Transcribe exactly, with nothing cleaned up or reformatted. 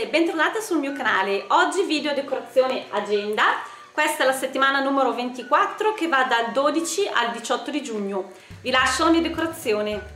tutte, bentornate sul mio canale. Oggi video decorazione agenda. Questa è la settimana numero ventiquattro che va dal dodici al diciotto di giugno. Vi lascio la mia decorazione.